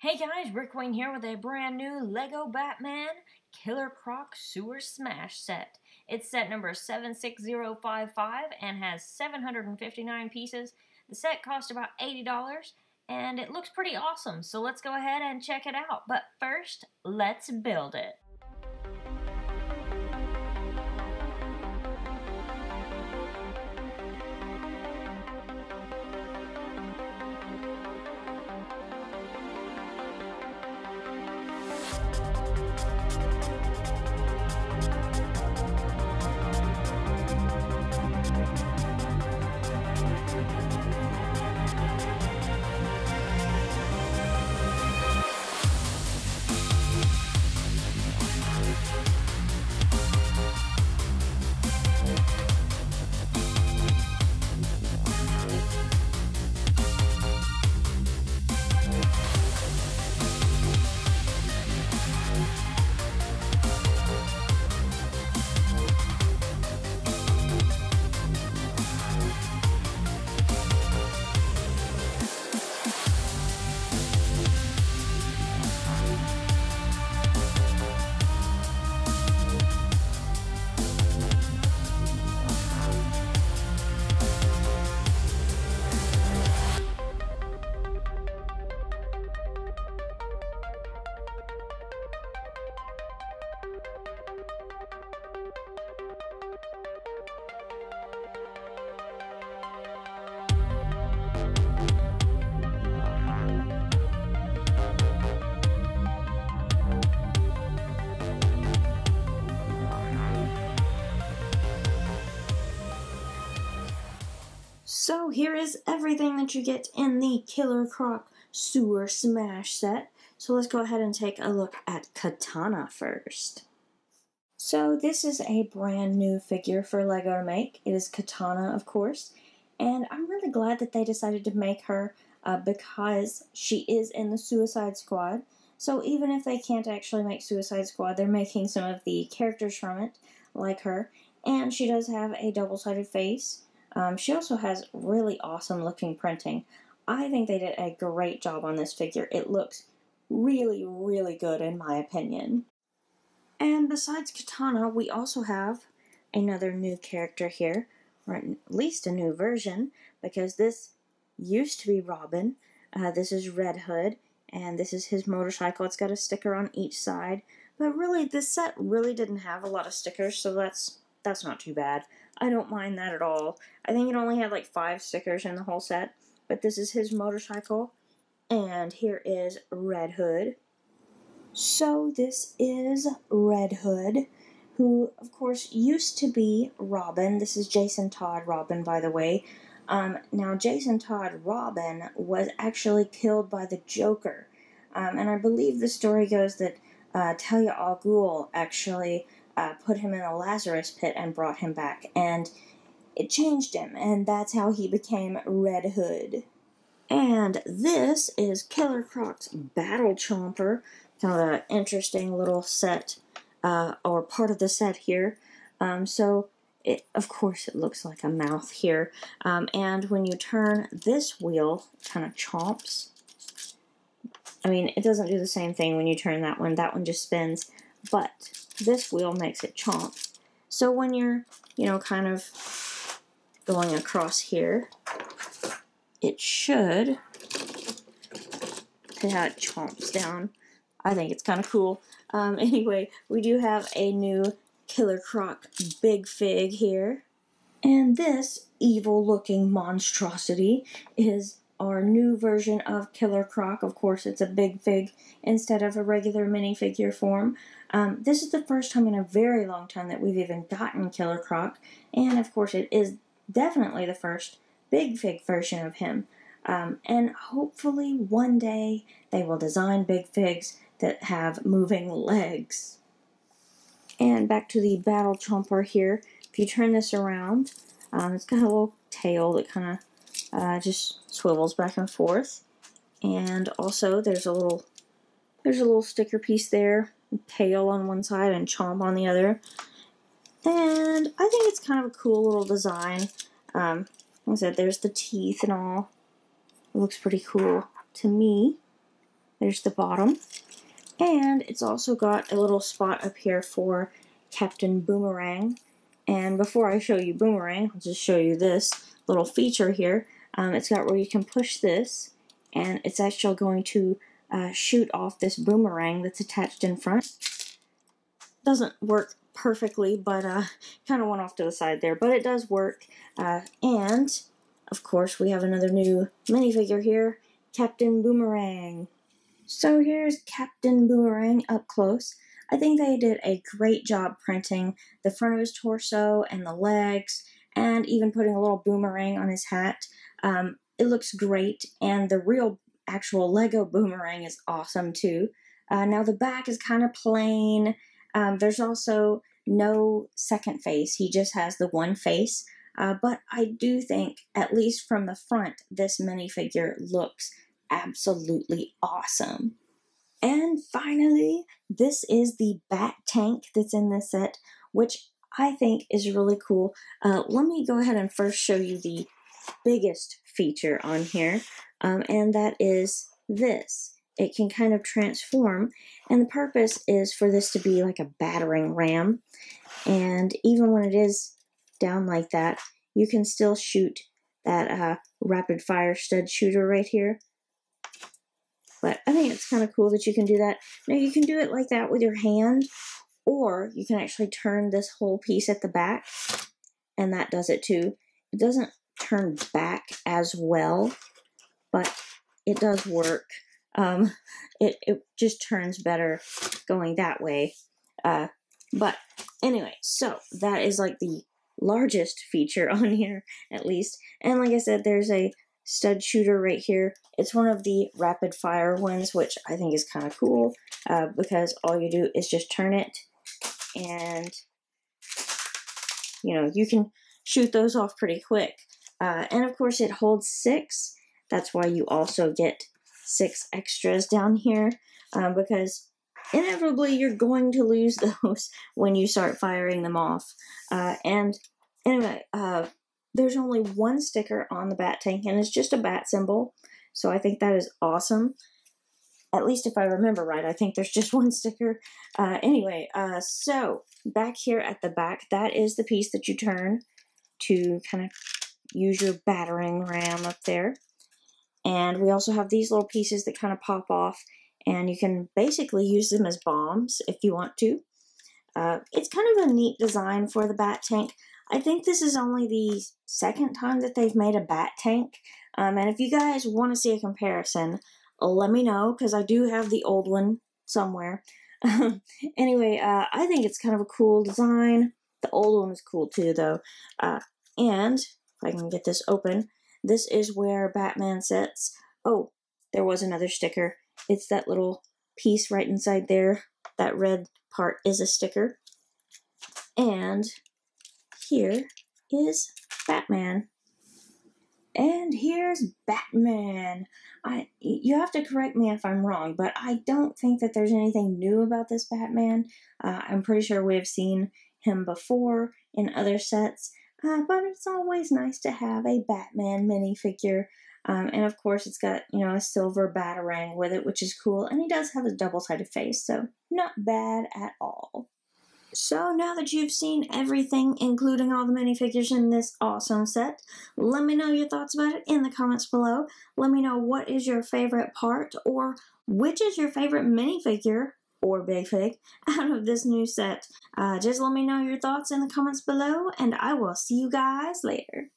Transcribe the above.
Hey guys, Brick Wayne here with a brand new Lego Batman Killer Croc Sewer Smash set. It's set number 76055 and has 759 pieces. The set cost about $80 and it looks pretty awesome, so let's go ahead and check it out. But first, let's build it. So here is everything that you get in the Killer Croc Sewer Smash set. So let's go ahead and take a look at Katana first. So this is a brand new figure for LEGO to make. It is Katana, of course. And I'm really glad that they decided to make her because she is in the Suicide Squad. So even if they can't actually make Suicide Squad, they're making some of the characters from it, like her. And she does have a double-sided face. She also has really awesome looking printing. I think they did a great job on this figure. It looks really, really good in my opinion. And besides Katana, we also have another new character here, or at least a new version, because this used to be Robin. This is Red Hood, and this is his motorcycle. It's got a sticker on each side, but really this set really didn't have a lot of stickers, so that's not too bad. I don't mind that at all. I think it only had like 5 stickers in the whole set, but this is his motorcycle, and here is Red Hood. So this is Red Hood, who of course used to be Robin. This is Jason Todd Robin, by the way. Now Jason Todd Robin was actually killed by the Joker, and I believe the story goes that Talia Al Ghul actually put him in a Lazarus pit and brought him back, and it changed him, and that's how he became Red Hood. And this is Killer Croc's Battle Chomper, kind of an interesting little set, or part of the set here. So, of course, it looks like a mouth here, and when you turn this wheel, it kind of chomps. I mean, it doesn't do the same thing when you turn that one just spins, but this wheel makes it chomp. So when you're, you know, kind of going across here, it should, see how it chomps down. I think it's kind of cool. Anyway, we do have a new Killer Croc Big Fig here. And this evil-looking monstrosity is our new version of Killer Croc. Of course, it's a big fig instead of a regular minifigure form. This is the first time in a very long time that we've even gotten Killer Croc, and of course it is definitely the first big fig version of him. And hopefully one day they will design big figs that have moving legs. And back to the Battle Chomper here. If you turn this around, it's got a little tail that kind of just swivels back and forth, and also there's a little sticker piece there, tail on one side and chomp on the other, and I think it's kind of a cool little design. Like I said, there's the teeth and all. It looks pretty cool to me. There's the bottom. And it's also got a little spot up here for Captain Boomerang. And before I show you Boomerang, I'll just show you this little feature here. It's got where you can push this, and it's actually going to shoot off this boomerang that's attached in front. Doesn't work perfectly, but kind of went off to the side there, but it does work. And of course we have another new minifigure here, Captain Boomerang. So here's Captain Boomerang up close. I think they did a great job printing the front of his torso and the legs, and even putting a little boomerang on his hat. It looks great, and the real actual Lego boomerang is awesome too. Now the back is kind of plain. There's also no second face. He just has the one face. But I do think, at least from the front, this minifigure looks absolutely awesome. And finally, this is the Bat-Tank that's in this set, which I think is really cool. Let me go ahead and first show you the biggest feature on here, and that is this. It can kind of transform, and the purpose is for this to be like a battering ram, and even when it is down like that, you can still shoot that rapid fire stud shooter right here. But I think it's kind of cool that you can do that. Now you can do it like that with your hand, or you can actually turn this whole piece at the back, and that does it too. It doesn't turn back as well, but it does work. It just turns better going that way. But anyway, so that is like the largest feature on here, at least. And like I said, there's a stud shooter right here. It's one of the rapid fire ones, which I think is kind of cool, because all you do is just turn it, and you know, you can shoot those off pretty quick. And of course it holds 6. That's why you also get 6 extras down here, because inevitably you're going to lose those when you start firing them off. And anyway, there's only one sticker on the Bat-Tank, and it's just a bat symbol, so I think that is awesome. At least if I remember right, I think there's just one sticker. Anyway, so back here at the back, that is the piece that you turn to kind of use your battering ram up there. And we also have these little pieces that kind of pop off, and you can basically use them as bombs if you want to. It's kind of a neat design for the Bat-Tank. I think this is only the second time that they've made a Bat-Tank. And if you guys want to see a comparison, let me know, because I do have the old one somewhere. Anyway, I think it's kind of a cool design. The old one was cool too, though. And if I can get this open, this is where Batman sits. Oh, there was another sticker. It's that little piece right inside there. That red part is a sticker. And here is Batman. And here's Batman. You have to correct me if I'm wrong, but I don't think that there's anything new about this Batman. I'm pretty sure we have seen him before in other sets. But it's always nice to have a Batman minifigure. And of course it's got, you know, a silver batarang with it, which is cool. And he does have a double-sided face, so not bad at all. So now that you've seen everything, including all the minifigures in this awesome set, let me know your thoughts about it in the comments below. Let me know what is your favorite part, or which is your favorite minifigure, or Big Fig, out of this new set. Just let me know your thoughts in the comments below, and I will see you guys later.